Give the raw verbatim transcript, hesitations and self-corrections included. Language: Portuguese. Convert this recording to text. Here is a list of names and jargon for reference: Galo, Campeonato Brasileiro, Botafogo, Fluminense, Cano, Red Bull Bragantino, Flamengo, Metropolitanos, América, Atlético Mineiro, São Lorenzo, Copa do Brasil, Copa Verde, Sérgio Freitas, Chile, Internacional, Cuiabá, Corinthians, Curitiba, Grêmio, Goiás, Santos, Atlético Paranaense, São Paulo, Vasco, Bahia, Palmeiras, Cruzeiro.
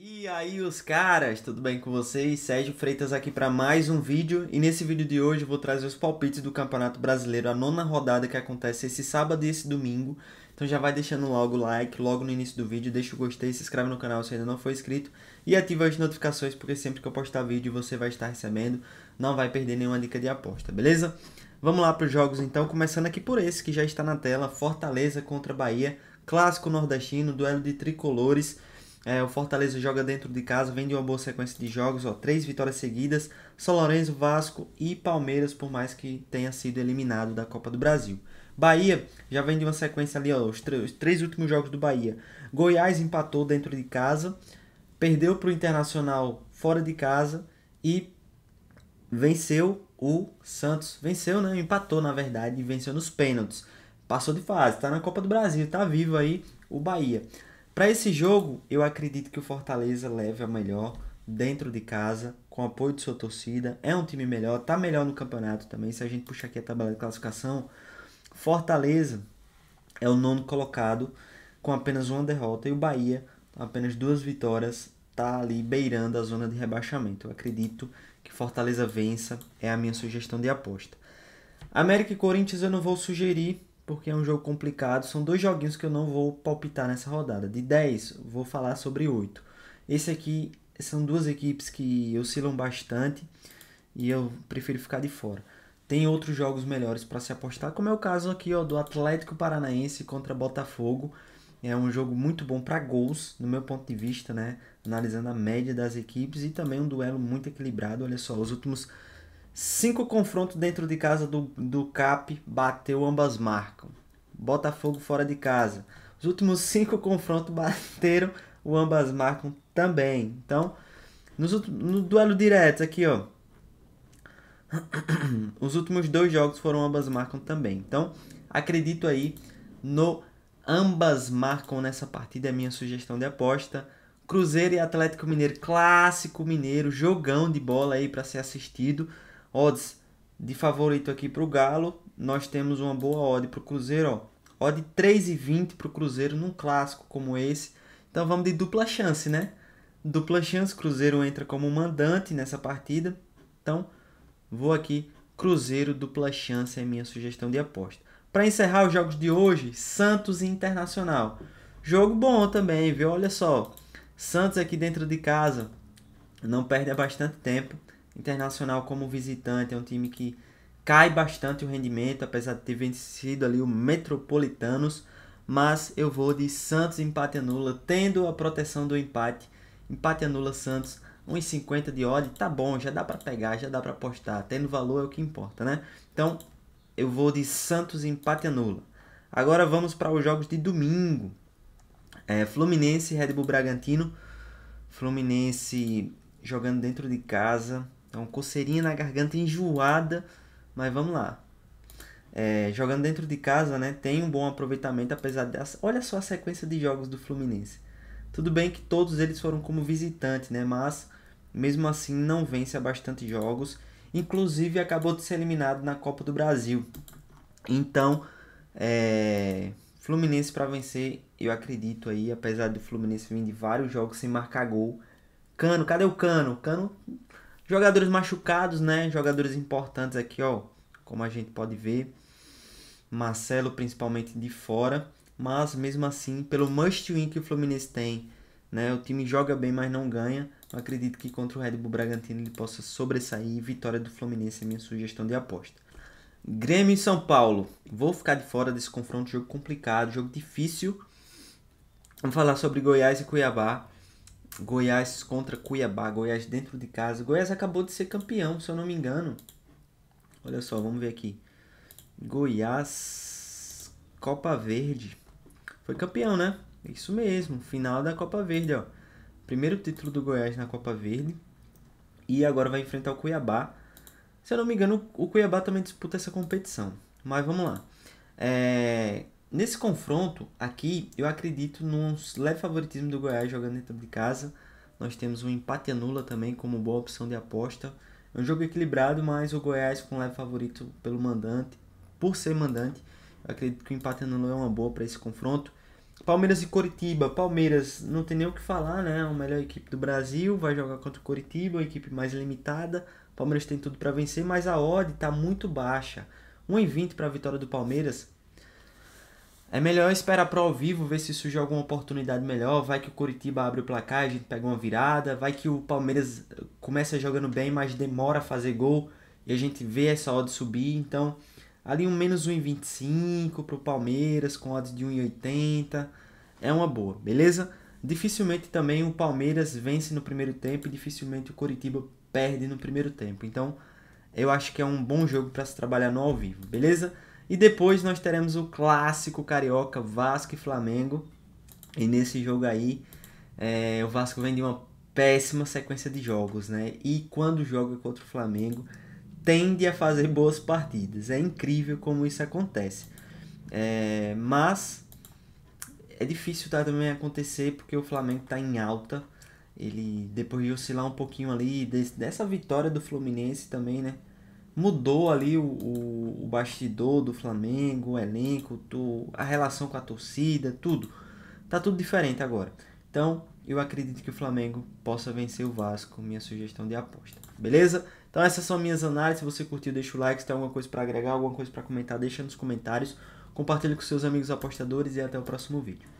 E aí, os caras, tudo bem com vocês? Sérgio Freitas aqui para mais um vídeo, e nesse vídeo de hoje eu vou trazer os palpites do Campeonato Brasileiro, a nona rodada que acontece esse sábado e esse domingo. Então já vai deixando logo o like, logo no início do vídeo, deixa o gostei, se inscreve no canal se ainda não for inscrito e ativa as notificações, porque sempre que eu postar vídeo você vai estar recebendo, não vai perder nenhuma dica de aposta, beleza? Vamos lá para os jogos então, começando aqui por esse que já está na tela, Fortaleza contra Bahia, clássico nordestino, duelo de tricolores. É, o Fortaleza joga dentro de casa, vem de uma boa sequência de jogos, ó, três vitórias seguidas, São Lorenzo, Vasco e Palmeiras, por mais que tenha sido eliminado da Copa do Brasil. Bahia já vem de uma sequência ali, ó, os, os três últimos jogos do Bahia. Goiás empatou dentro de casa, perdeu para o Internacional fora de casa e venceu o Santos. Venceu, né? Empatou, na verdade, e venceu nos pênaltis. Passou de fase, tá na Copa do Brasil, tá vivo aí o Bahia. Para esse jogo, eu acredito que o Fortaleza leve a melhor dentro de casa, com apoio de sua torcida. É um time melhor, tá melhor no campeonato também. Se a gente puxar aqui a tabela de classificação, Fortaleza é o nono colocado com apenas uma derrota e o Bahia, apenas duas vitórias, tá ali beirando a zona de rebaixamento. Eu acredito que Fortaleza vença, é a minha sugestão de aposta. América e Corinthians eu não vou sugerir, porque é um jogo complicado, são dois joguinhos que eu não vou palpitar nessa rodada. De dez, vou falar sobre oito. Esse aqui, são duas equipes que oscilam bastante e eu prefiro ficar de fora. Tem outros jogos melhores para se apostar, como é o caso aqui, ó, do Atlético Paranaense contra Botafogo. É um jogo muito bom para gols, no meu ponto de vista, né? Analisando a média das equipes, e também um duelo muito equilibrado. Olha só, os últimos cinco confrontos dentro de casa do, do C A P, bateu, ambas marcam. Botafogo fora de casa. Os últimos cinco confrontos bateram, o ambas marcam também. Então, nos, no duelo direto aqui, ó, os últimos dois jogos foram ambas marcam também. Então, acredito aí no ambas marcam nessa partida, é a minha sugestão de aposta. Cruzeiro e Atlético Mineiro, clássico mineiro, jogão de bola aí para ser assistido. Odds de favorito aqui para o Galo, nós temos uma boa odd para o Cruzeiro, ó. Odd três e vinte para o Cruzeiro num clássico como esse. Então vamos de dupla chance, né? Dupla chance, Cruzeiro entra como mandante nessa partida. Então vou aqui, Cruzeiro, dupla chance é minha sugestão de aposta. Para encerrar os jogos de hoje, Santos e Internacional. Jogo bom também, viu? Olha só, Santos aqui dentro de casa não perde há bastante tempo. Internacional como visitante, é um time que cai bastante o rendimento, apesar de ter vencido ali o Metropolitanos, mas eu vou de Santos, empate anula, tendo a proteção do empate, empate anula Santos, um e cinquenta de odd, tá bom, já dá para pegar, já dá para apostar, tendo valor é o que importa, né? Então, eu vou de Santos, empate anula. Agora vamos para os jogos de domingo, é, Fluminense, Red Bull Bragantino, Fluminense jogando dentro de casa, então coceirinha na garganta, enjoada, mas vamos lá. É, jogando dentro de casa, né, tem um bom aproveitamento, apesar de... Olha só a sequência de jogos do Fluminense. Tudo bem que todos eles foram como visitante, né, mas mesmo assim não vence há bastante jogos. Inclusive acabou de ser eliminado na Copa do Brasil. Então, é... Fluminense para vencer, eu acredito aí, apesar do Fluminense vir de vários jogos sem marcar gol. Cano, cadê o Cano? Cano, jogadores machucados, né? Jogadores importantes aqui, ó, como a gente pode ver. Marcelo, principalmente, de fora. Mas, mesmo assim, pelo must-win que o Fluminense tem, né? O time joga bem, mas não ganha. Eu acredito que contra o Red Bull Bragantino ele possa sobressair. Vitória do Fluminense é minha sugestão de aposta. Grêmio e São Paulo. Vou ficar de fora desse confronto. Jogo complicado, jogo difícil. Vamos falar sobre Goiás e Cuiabá. Goiás contra Cuiabá, Goiás dentro de casa. Goiás acabou de ser campeão, se eu não me engano. Olha só, vamos ver aqui. Goiás, Copa Verde. Foi campeão, né? Isso mesmo, final da Copa Verde, ó. Primeiro título do Goiás na Copa Verde. E agora vai enfrentar o Cuiabá. Se eu não me engano, o Cuiabá também disputa essa competição. Mas vamos lá. É... Nesse confronto aqui, eu acredito num leve favoritismo do Goiás jogando dentro de casa. Nós temos um empate anula também como boa opção de aposta. É um jogo equilibrado, mas o Goiás com leve favorito pelo mandante, por ser mandante. Eu acredito que o empate anula é uma boa para esse confronto. Palmeiras e Curitiba. Palmeiras, não tem nem o que falar, né? A melhor equipe do Brasil, vai jogar contra o Curitiba, uma equipe mais limitada. Palmeiras tem tudo para vencer, mas a odd tá muito baixa. um e vinte para a vitória do Palmeiras. É melhor esperar para ao vivo, ver se surge alguma oportunidade melhor. Vai que o Curitiba abre o placar, a gente pega uma virada. Vai que o Palmeiras começa jogando bem, mas demora a fazer gol. E a gente vê essa odd subir. Então, ali um menos um e vinte e cinco para o Palmeiras, com odd de um e oitenta. É uma boa, beleza? Dificilmente também o Palmeiras vence no primeiro tempo e dificilmente o Curitiba perde no primeiro tempo. Então, eu acho que é um bom jogo para se trabalhar no ao vivo, beleza? E depois nós teremos o clássico carioca, Vasco e Flamengo. E nesse jogo aí, é, o Vasco vem de uma péssima sequência de jogos, né? E quando joga contra o Flamengo, tende a fazer boas partidas. É incrível como isso acontece. É, mas é difícil tá, também acontecer, porque o Flamengo está em alta. Ele, depois de oscilar um pouquinho ali, des, dessa vitória do Fluminense também, né? Mudou ali o, o, o bastidor do Flamengo, o elenco, tu, a relação com a torcida, tudo. Tá tudo diferente agora. Então, eu acredito que o Flamengo possa vencer o Vasco, minha sugestão de aposta. Beleza? Então, essas são minhas análises. Se você curtiu, deixa o like. Se tem alguma coisa para agregar, alguma coisa para comentar, deixa nos comentários. Compartilha com seus amigos apostadores e até o próximo vídeo.